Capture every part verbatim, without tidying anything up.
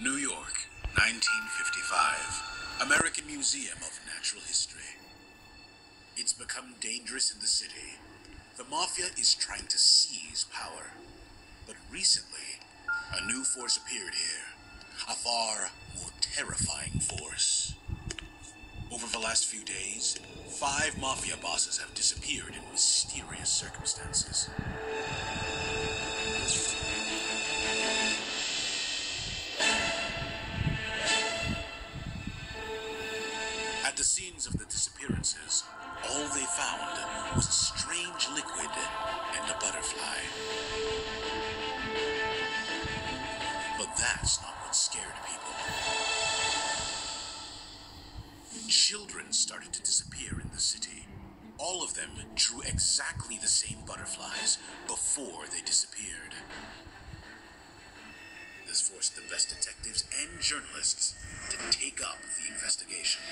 New York, nineteen fifty-five. American Museum of Natural History. It's become dangerous in the city. The mafia is trying to seize power. But recently, a new force appeared here. A far more terrifying force. Over the last few days, five mafia bosses have disappeared in mysterious circumstances. At the scenes of the disappearances, all they found was a strange liquid and a butterfly. But that's not what scared people. Children started to disappear in the city. All of them drew exactly the same butterflies before they disappeared. This forced the best detectives and journalists to take up the investigation.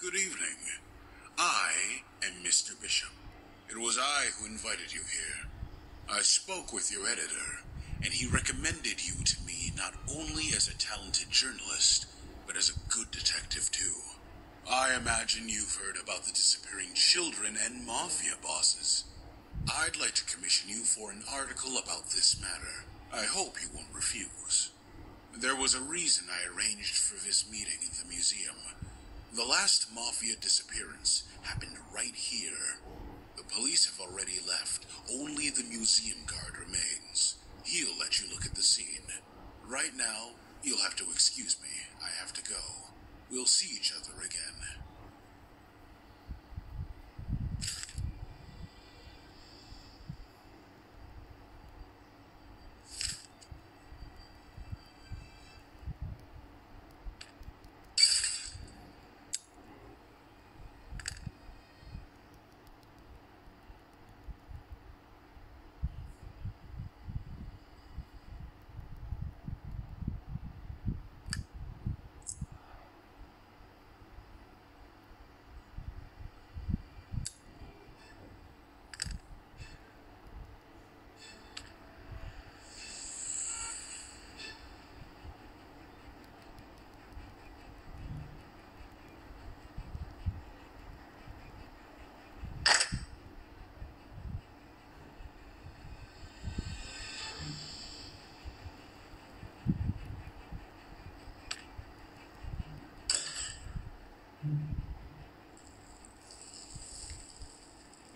Good evening. I am Mister Bishop. It was I who invited you here. I spoke with your editor, and he recommended you to me not only as a talented journalist, but as a good detective too. I imagine you've heard about the disappearing children and mafia bosses. I'd like to commission you for an article about this matter. I hope you won't refuse. There was a reason I arranged for this meeting at the museum. The last mafia disappearance happened right here. The police have already left. Only the museum guard remains. He'll let you look at the scene. Right now, you'll have to excuse me. I have to go. We'll see each other again.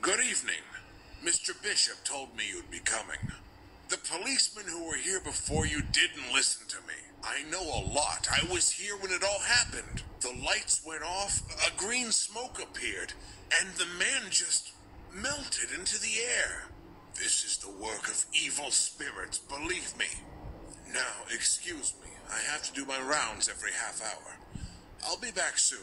Good evening. Mister Bishop told me you'd be coming. The policemen who were here before you didn't listen to me. I know a lot. I was here when it all happened. The lights went off, a green smoke appeared, and the man just melted into the air. This is the work of evil spirits, believe me. Now, excuse me. I have to do my rounds every half hour. I'll be back soon.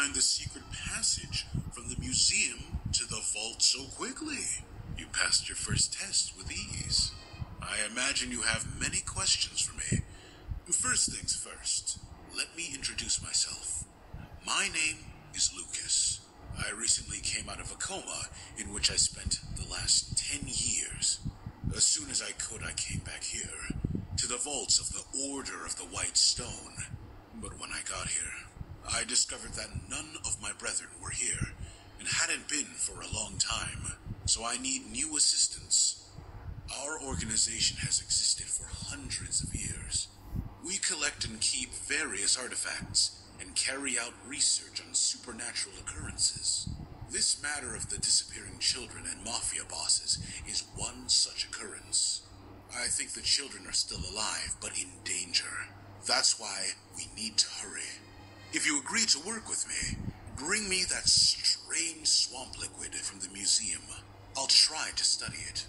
find the secret passage from the museum to the vault so quickly? You passed your first test with ease. I imagine you have many questions for me. First things first, let me introduce myself. My name is Lucas. I recently came out of a coma in which I spent the last ten years. As soon as I could, I came back here, to the vaults of the Order of the White Stone. But when I got here, I discovered that none of my brethren were here, and hadn't been for a long time, so I need new assistance. Our organization has existed for hundreds of years. We collect and keep various artifacts, and carry out research on supernatural occurrences. This matter of the disappearing children and mafia bosses is one such occurrence. I think the children are still alive, but in danger. That's why we need to hurry. If you agree to work with me, bring me that strange swamp liquid from the museum. I'll try to study it.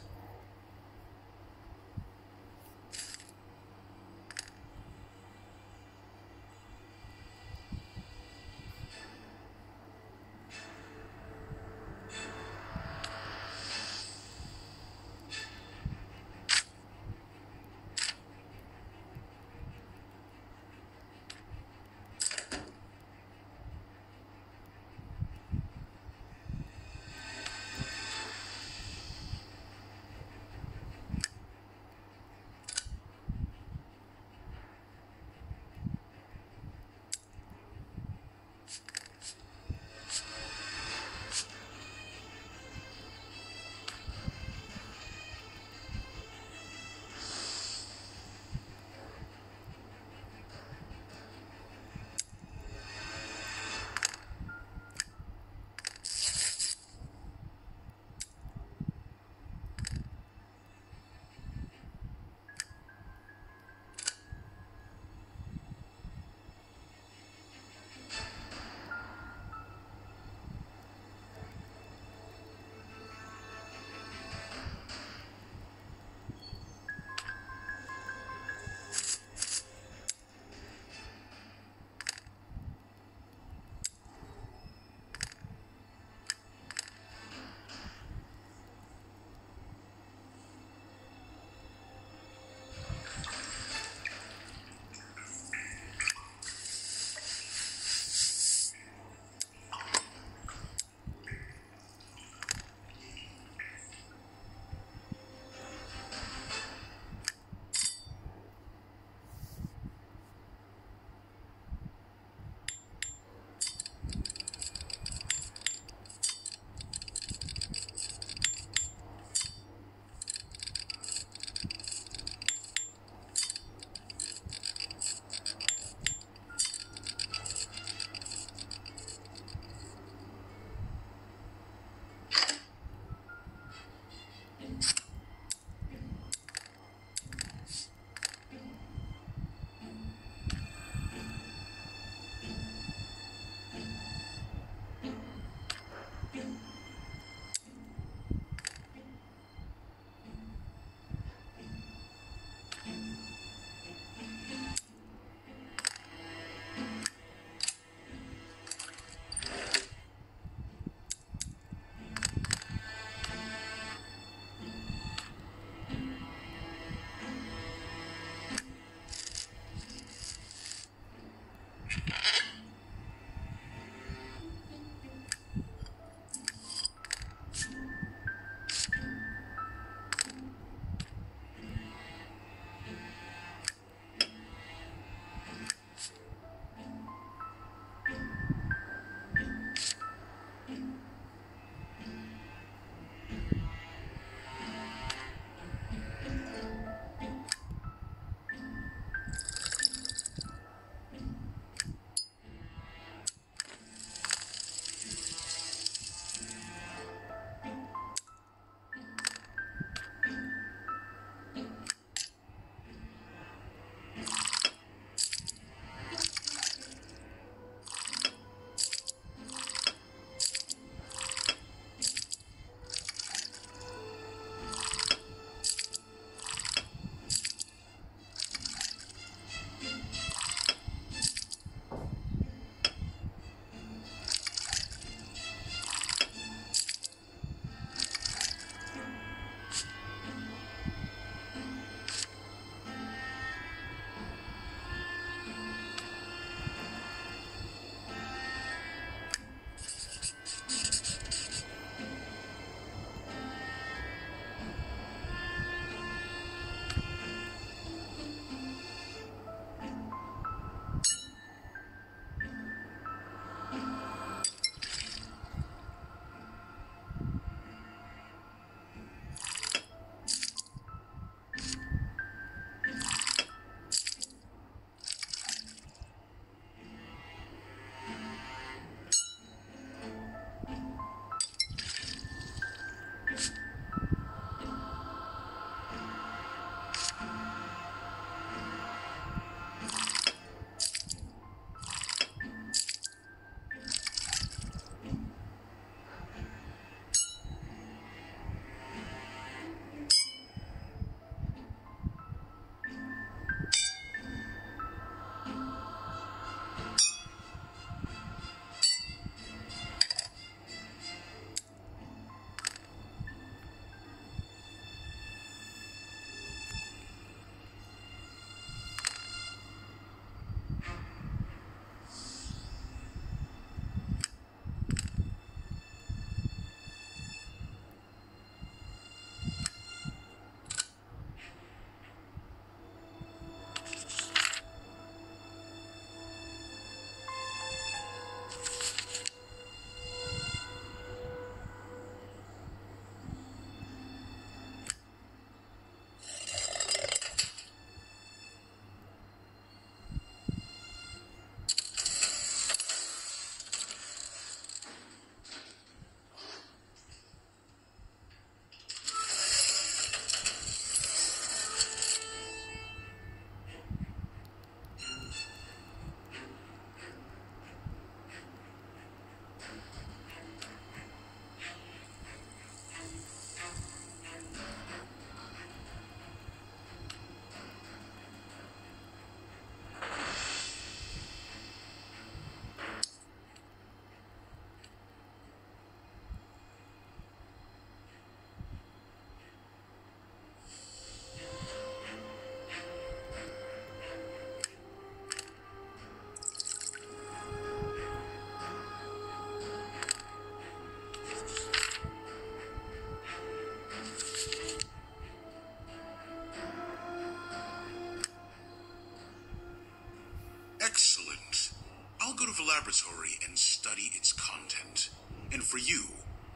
laboratory and study its content. And for you,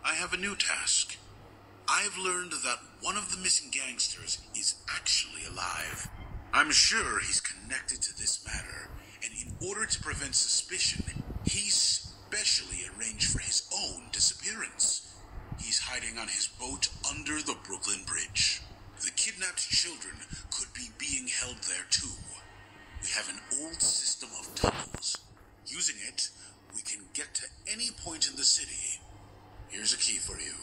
I have a new task. I've learned that one of the missing gangsters is actually alive. I'm sure he's connected to this matter, and in order to prevent suspicion, he specially arranged for his own disappearance. He's hiding on his boat under the Brooklyn Bridge. The kidnapped children could be being held there too. We have an old system of tunnels. Using it, we can get to any point in the city. Here's a key for you.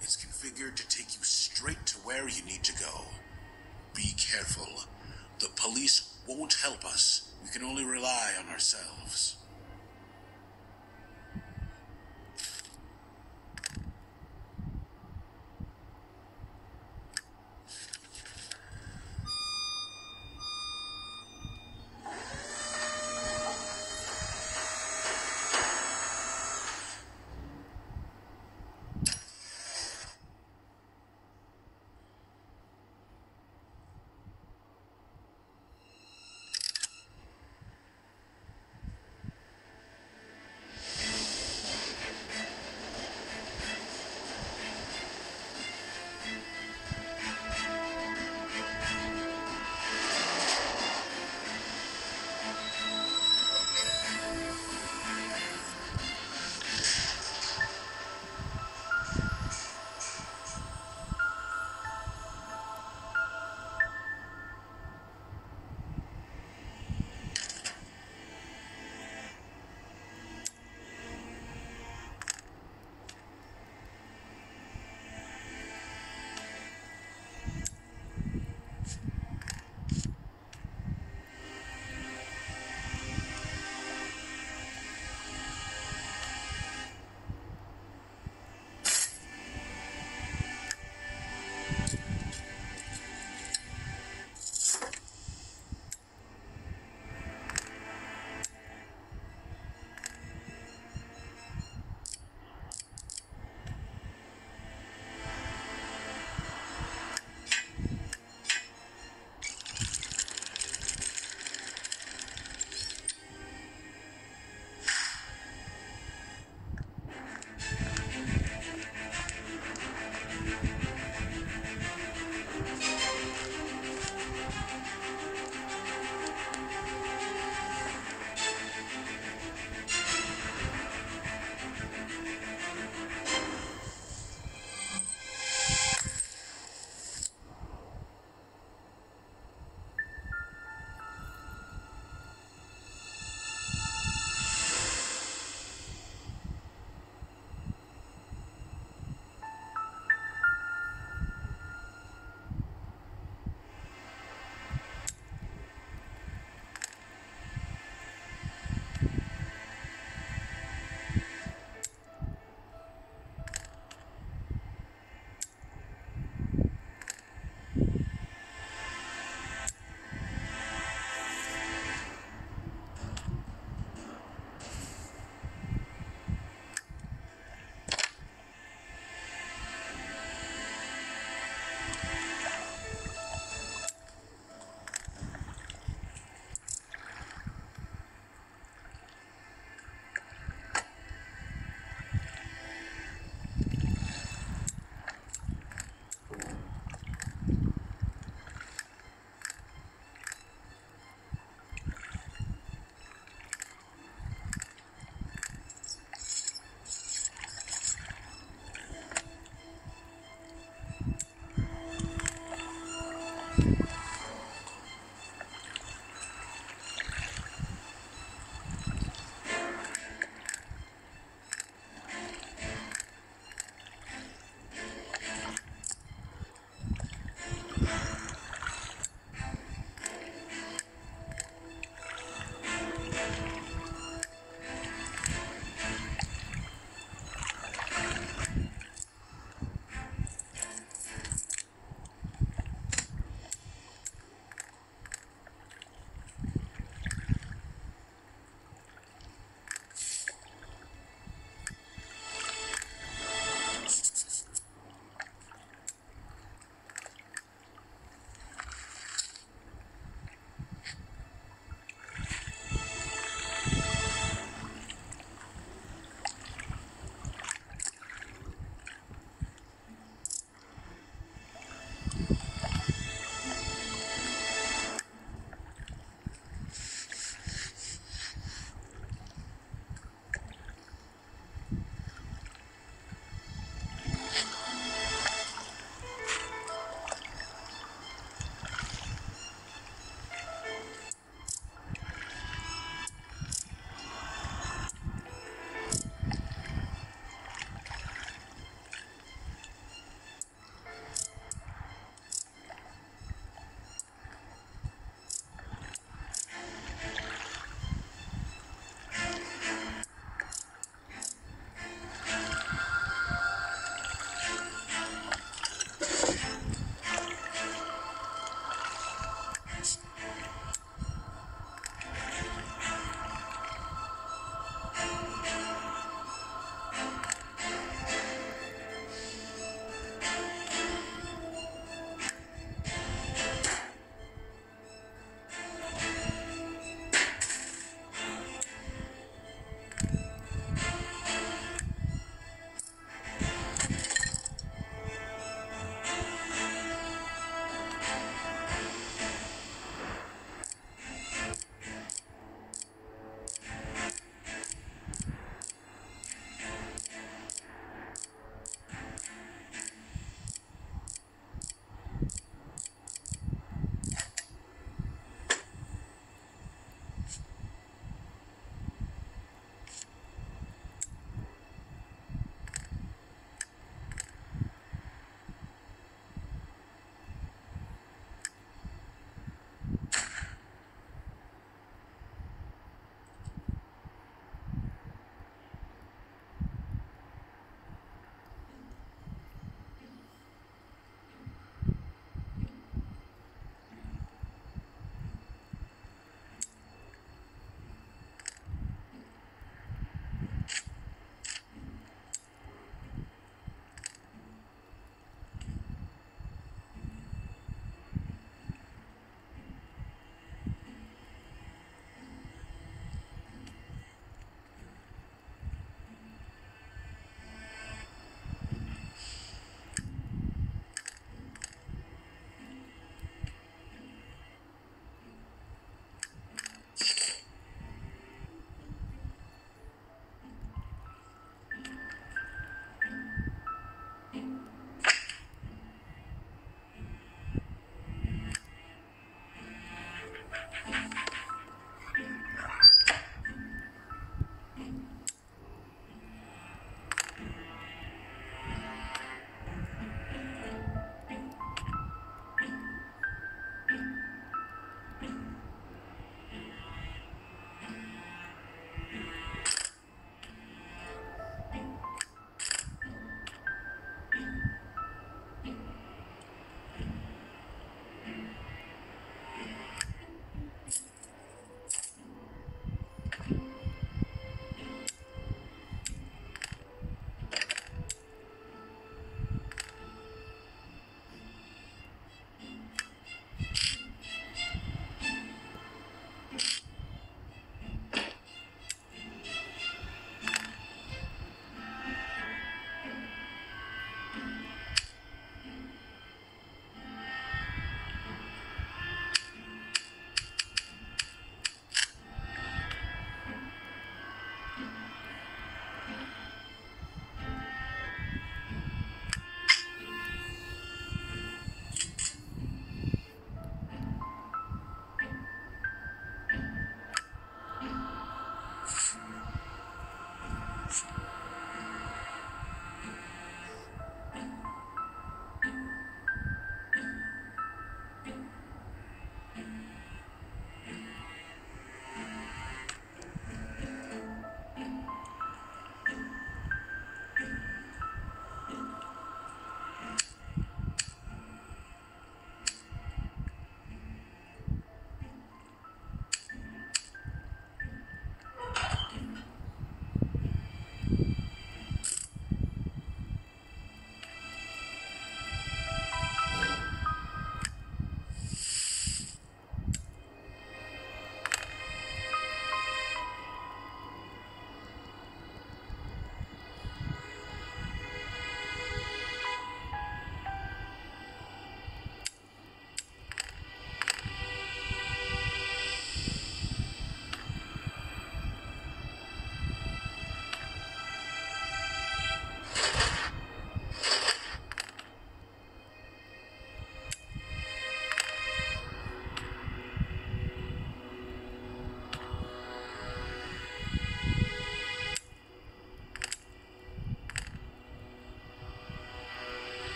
It's configured to take you straight to where you need to go. Be careful. The police won't help us. We can only rely on ourselves.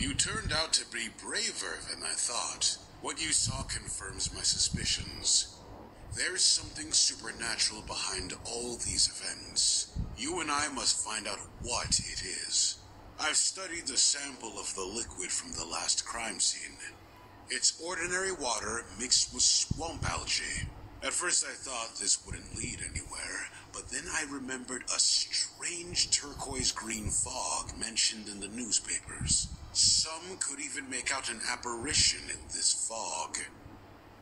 You turned out to be braver than I thought. What you saw confirms my suspicions. There's something supernatural behind all these events. You and I must find out what it is. I've studied the sample of the liquid from the last crime scene. It's ordinary water mixed with swamp algae. At first I thought this wouldn't lead anywhere, but then I remembered a strange turquoise green fog mentioned in the newspapers. Some could even make out an apparition in this fog.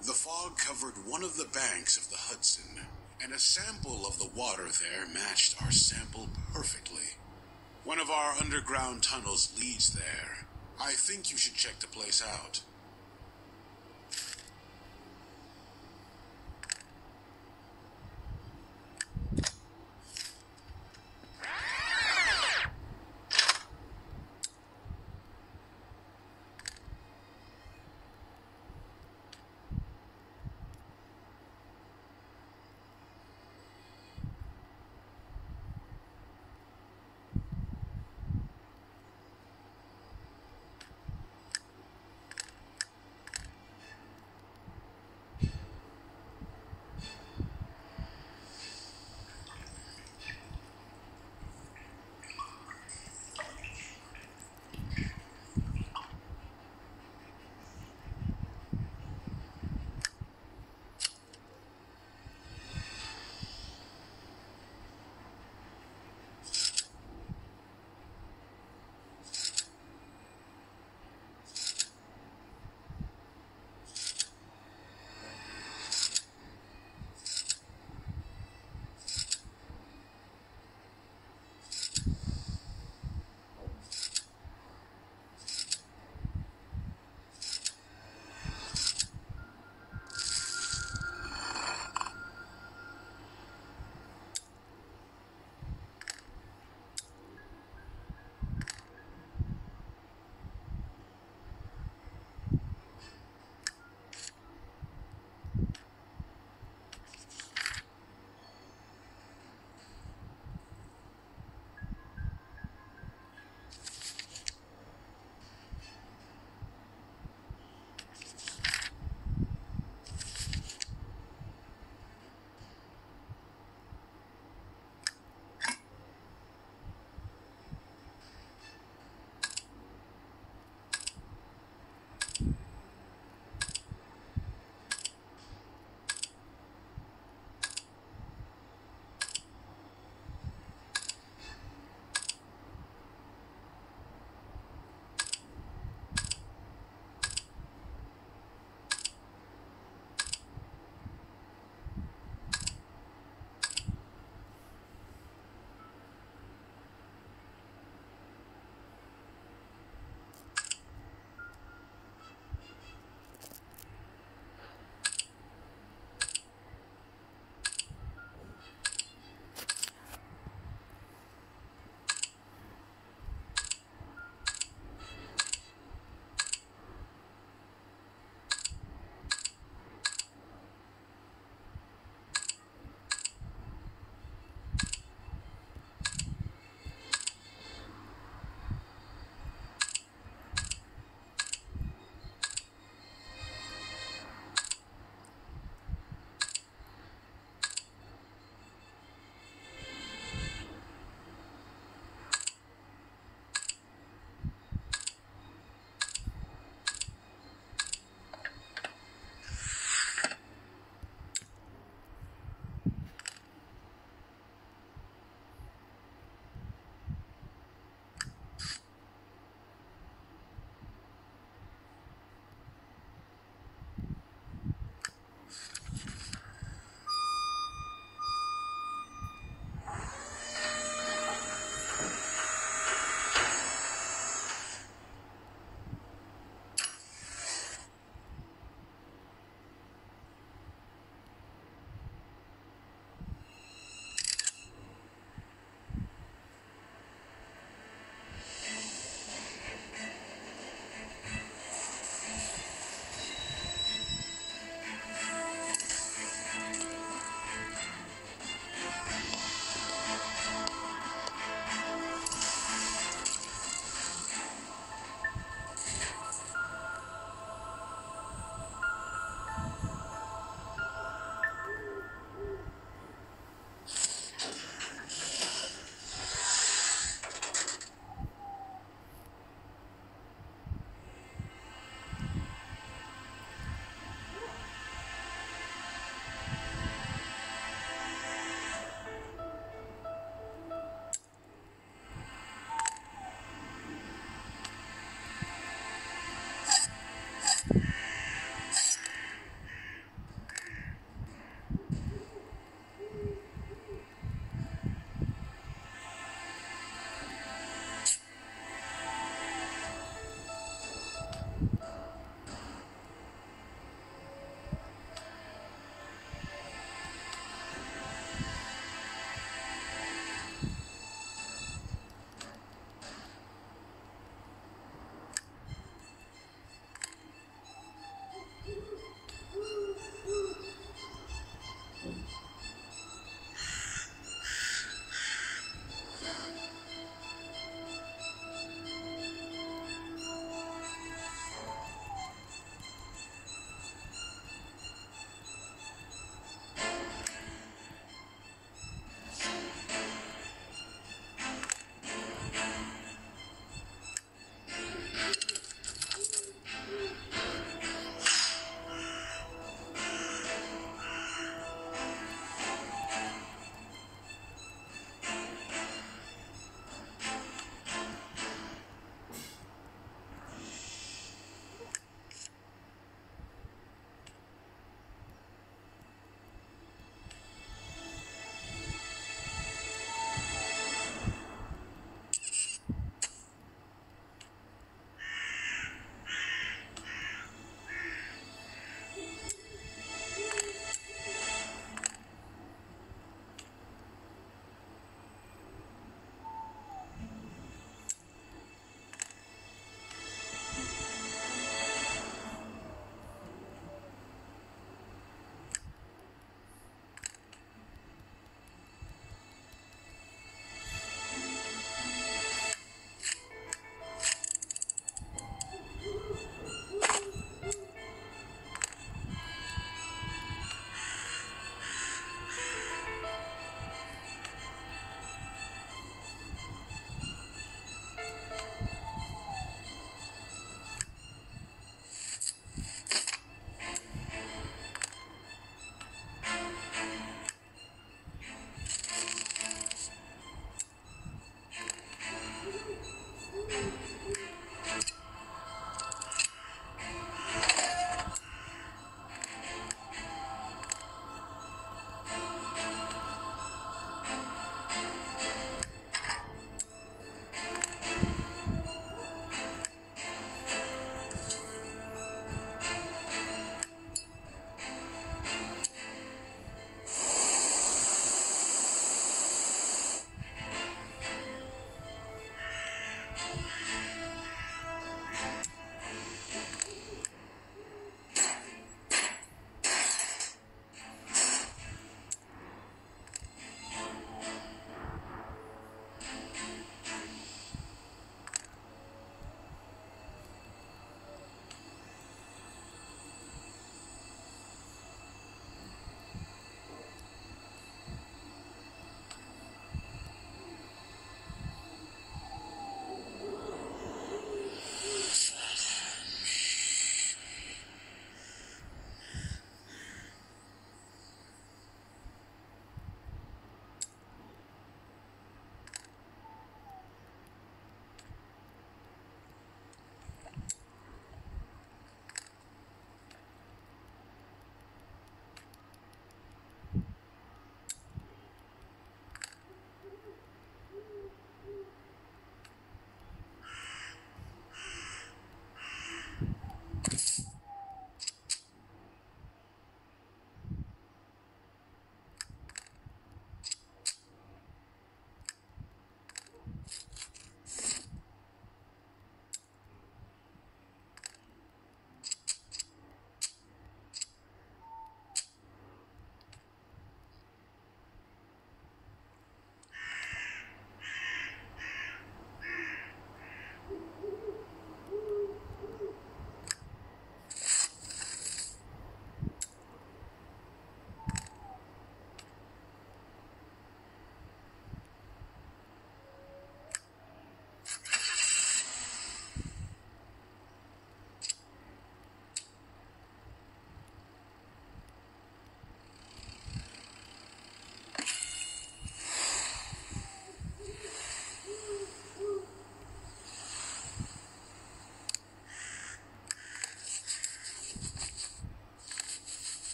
The fog covered one of the banks of the Hudson, and a sample of the water there matched our sample perfectly. One of our underground tunnels leads there. I think you should check the place out.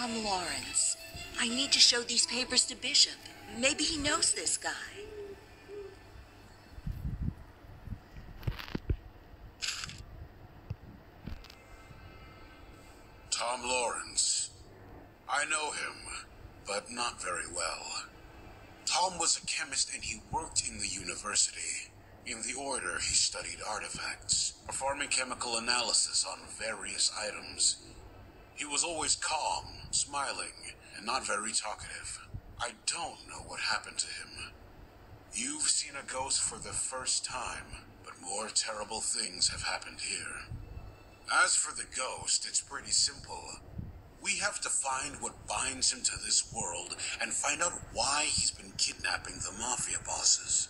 Tom Lawrence. I need to show these papers to Bishop. Maybe he knows this guy. Tom Lawrence. I know him, but not very well. Tom was a chemist and he worked in the university. In the order, he studied artifacts, performing chemical analysis on various items. He was always calm, smiling, and not very talkative. I don't know what happened to him. You've seen a ghost for the first time, but more terrible things have happened here. As for the ghost, it's pretty simple. We have to find what binds him to this world and find out why he's been kidnapping the mafia bosses.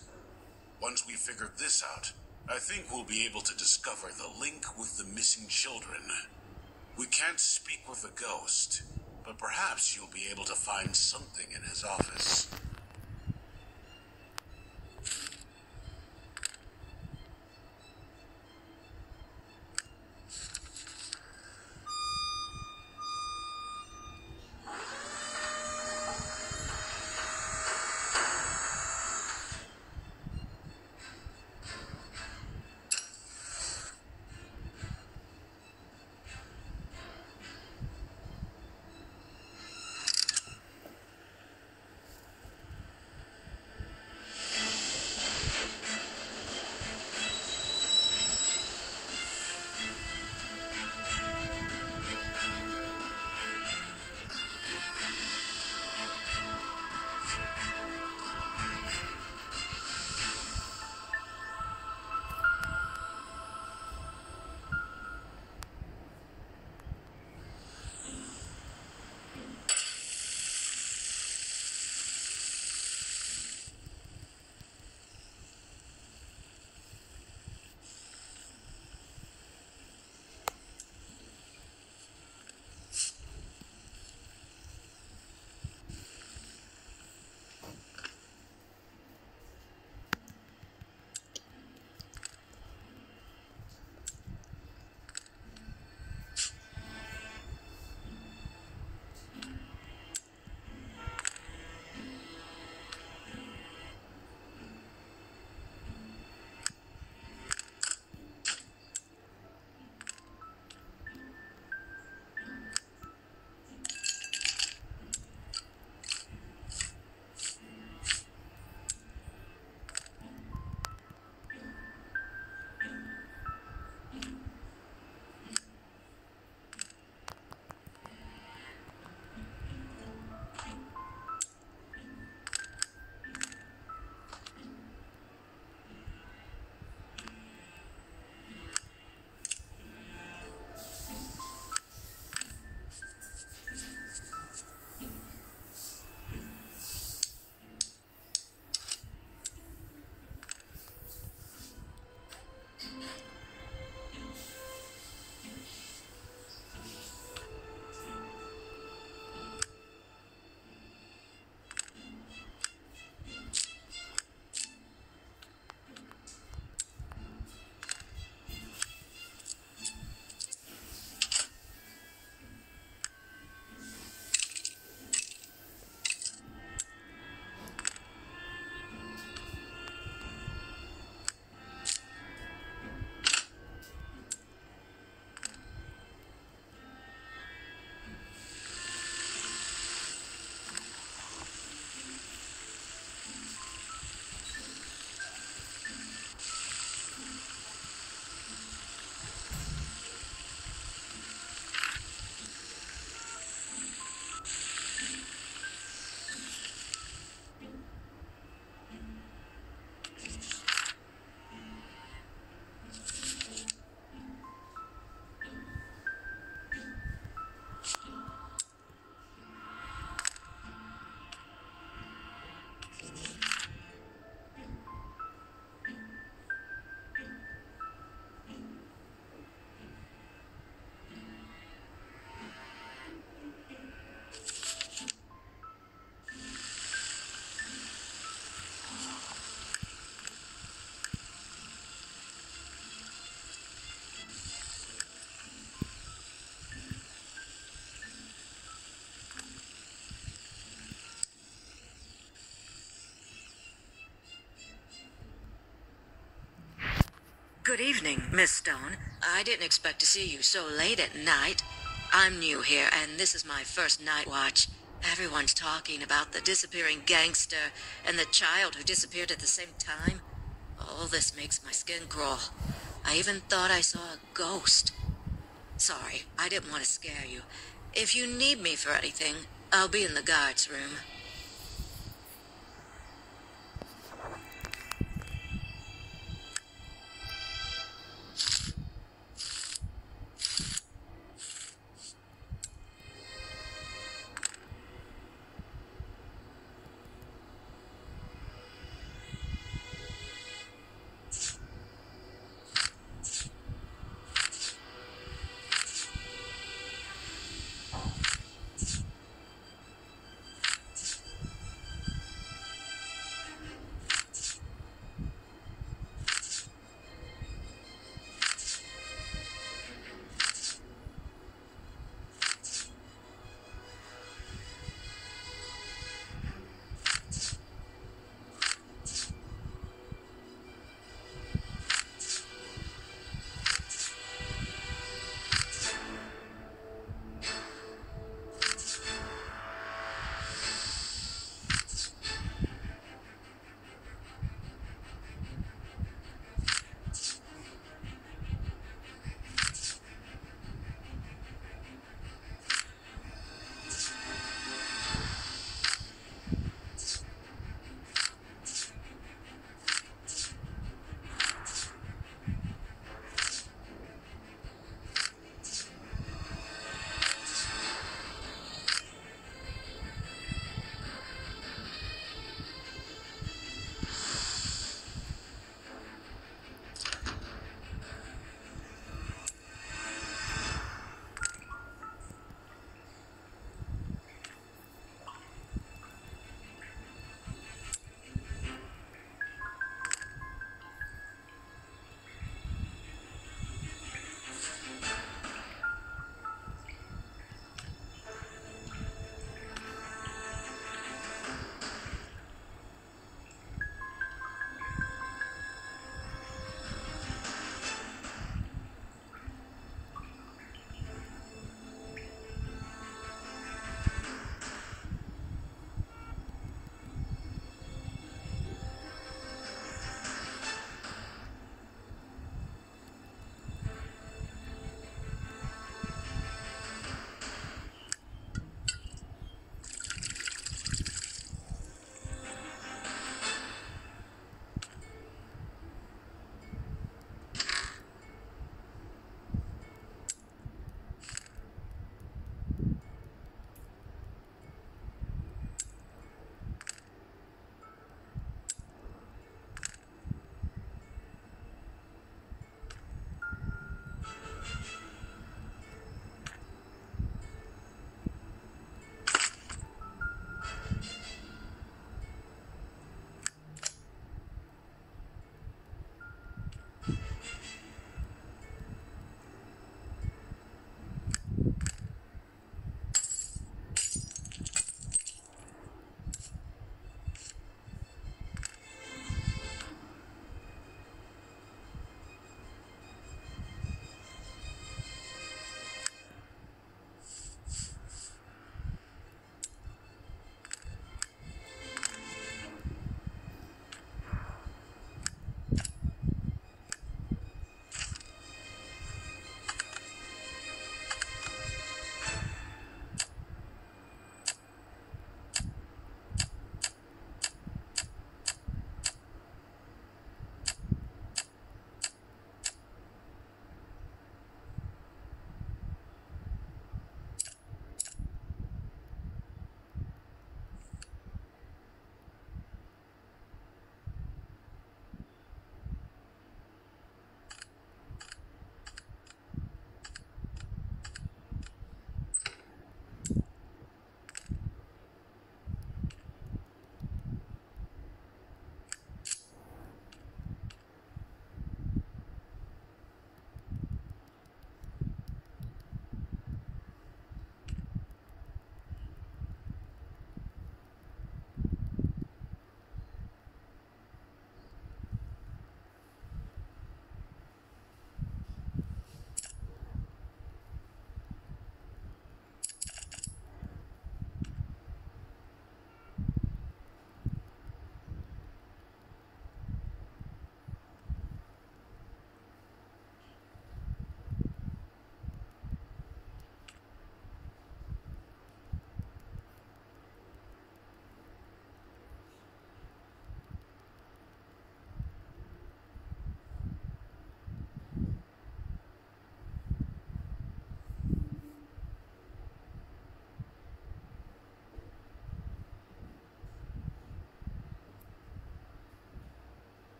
Once we figure this out, I think we'll be able to discover the link with the missing children. We can't speak with the ghost, but perhaps you'll be able to find something in his office. Good evening, Miss Stone. I didn't expect to see you so late at night. I'm new here, and this is my first night watch. Everyone's talking about the disappearing gangster and the child who disappeared at the same time. All this makes my skin crawl. I even thought I saw a ghost. Sorry, I didn't want to scare you. If you need me for anything, I'll be in the guards' room.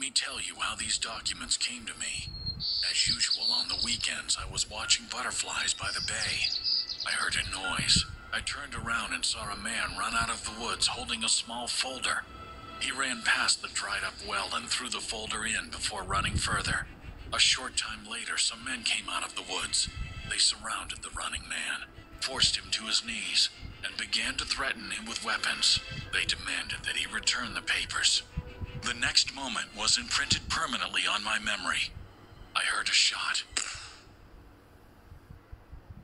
let me tell you how these documents came to me. As usual, on the weekends, I was watching butterflies by the bay. I heard a noise. I turned around and saw a man run out of the woods holding a small folder. He ran past the dried-up well and threw the folder in before running further. A short time later, some men came out of the woods. They surrounded the running man, forced him to his knees, and began to threaten him with weapons. They demanded that he return the papers. The next moment was imprinted permanently on my memory. I heard a shot.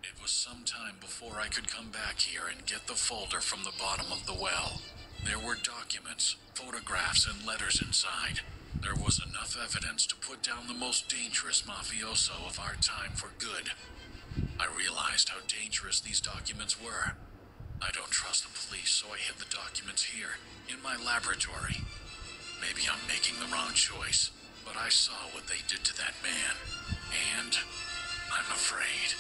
It was some time before I could come back here and get the folder from the bottom of the well. There were documents, photographs, and letters inside. There was enough evidence to put down the most dangerous mafioso of our time for good. I realized how dangerous these documents were. I don't trust the police, so I hid the documents here, in my laboratory. Maybe I'm making the wrong choice, but I saw what they did to that man, and I'm afraid.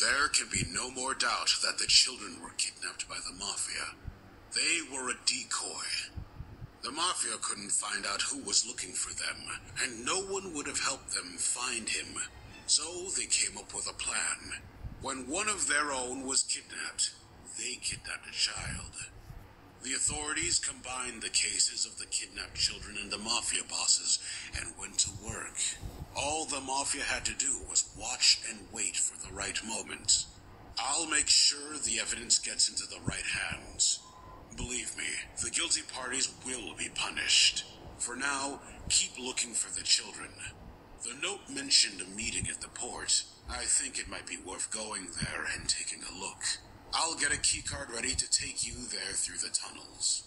There can be no more doubt that the children were kidnapped by the Mafia. They were a decoy. The Mafia couldn't find out who was looking for them, and no one would have helped them find him. So they came up with a plan. When one of their own was kidnapped, they kidnapped a child. The authorities combined the cases of the kidnapped children and the Mafia bosses and went to work. All the Mafia had to do was watch and wait for the right moment. I'll make sure the evidence gets into the right hands. Believe me, the guilty parties will be punished. For now, keep looking for the children. The note mentioned a meeting at the port. I think it might be worth going there and taking a look. I'll get a keycard ready to take you there through the tunnels.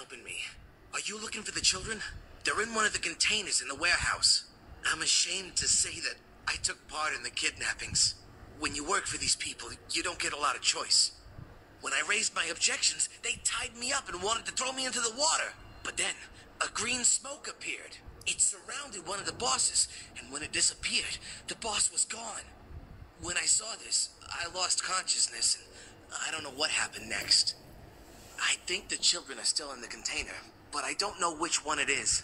helping me. Are you looking for the children? They're in one of the containers in the warehouse. I'm ashamed to say that I took part in the kidnappings. When you work for these people, you don't get a lot of choice. When I raised my objections, they tied me up and wanted to throw me into the water. But then, a green smoke appeared. It surrounded one of the bosses, and when it disappeared, the boss was gone. When I saw this, I lost consciousness, and I don't know what happened next. I think the children are still in the container, but I don't know which one it is.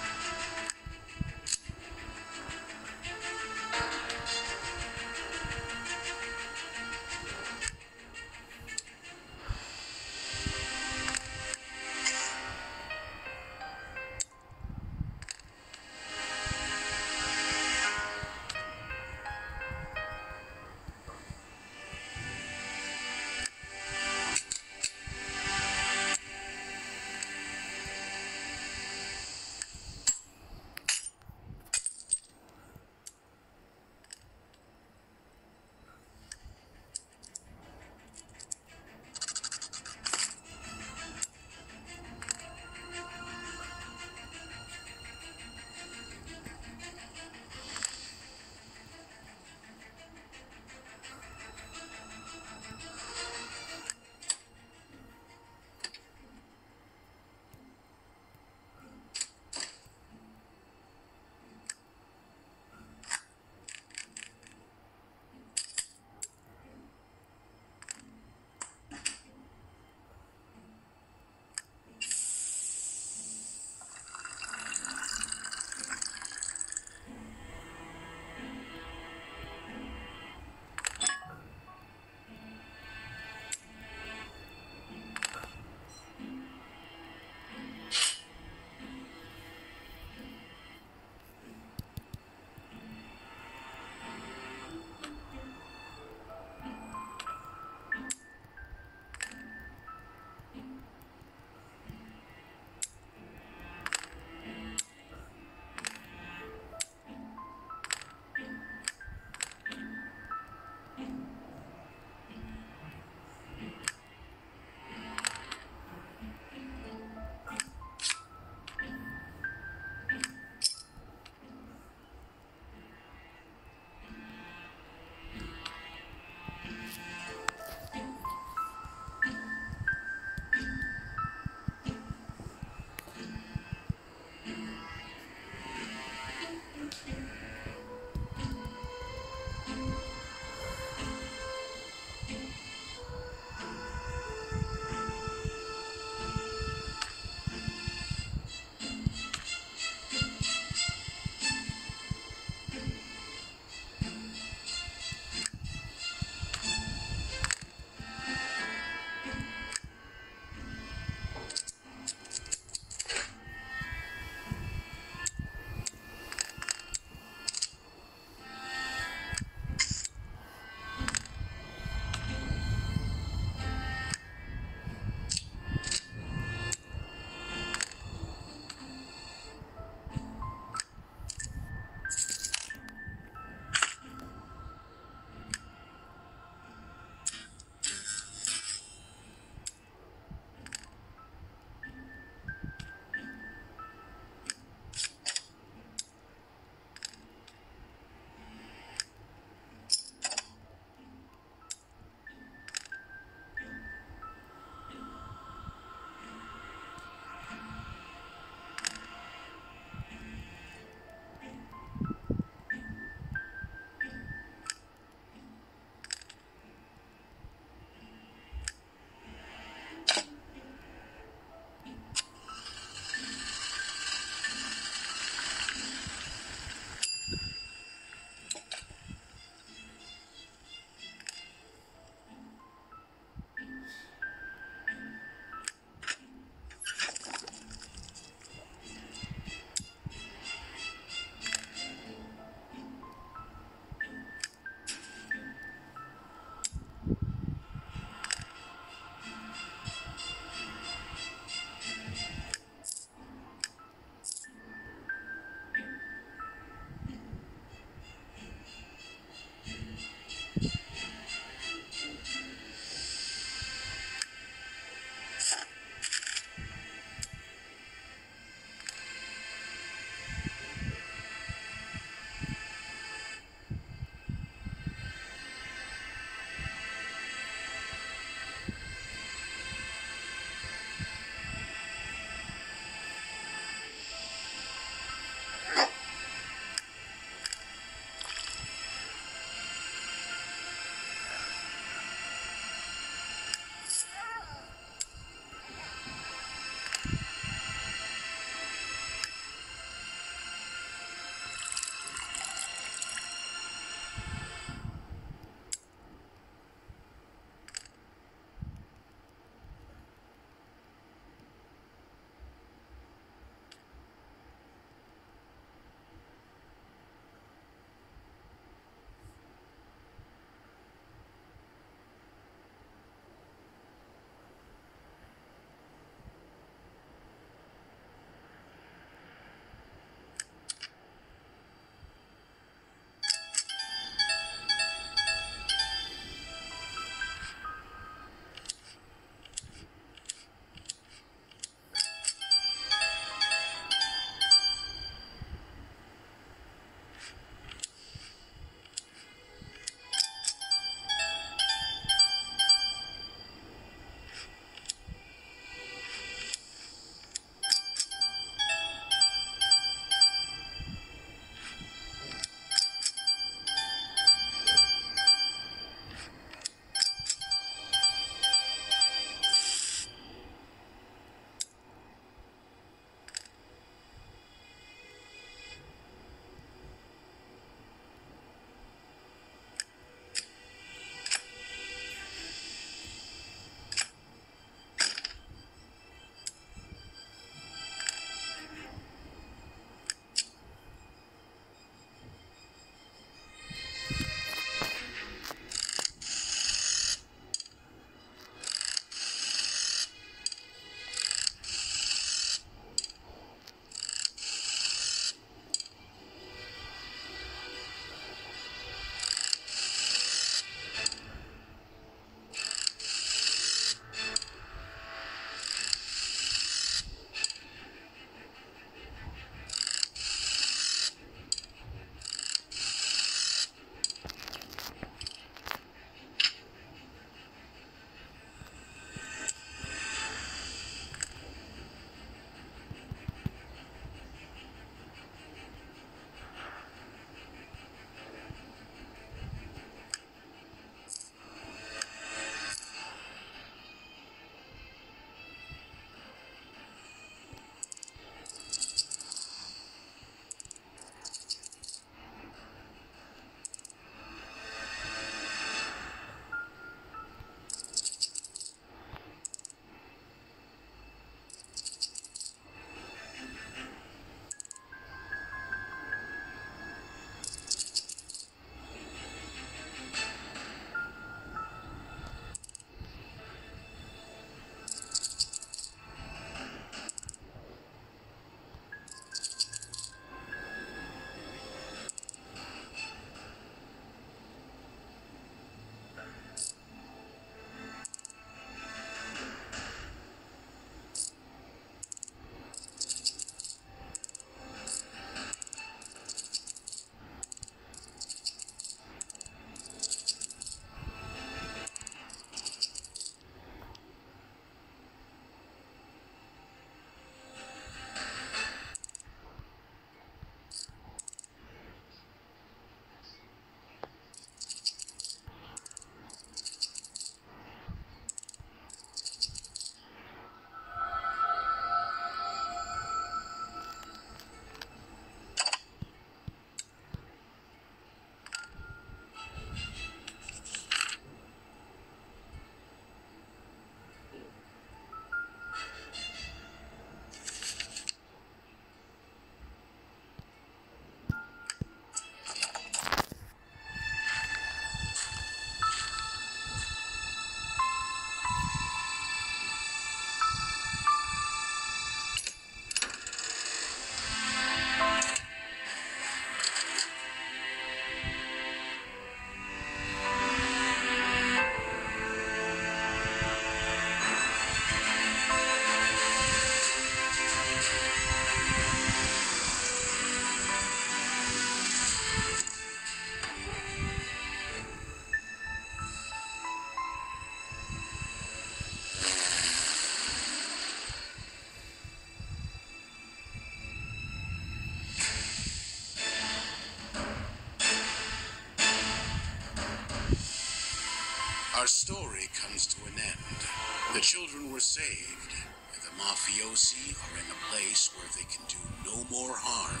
Our story comes to an end. The children were saved, and the mafiosi are in a place where they can do no more harm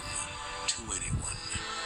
to anyone.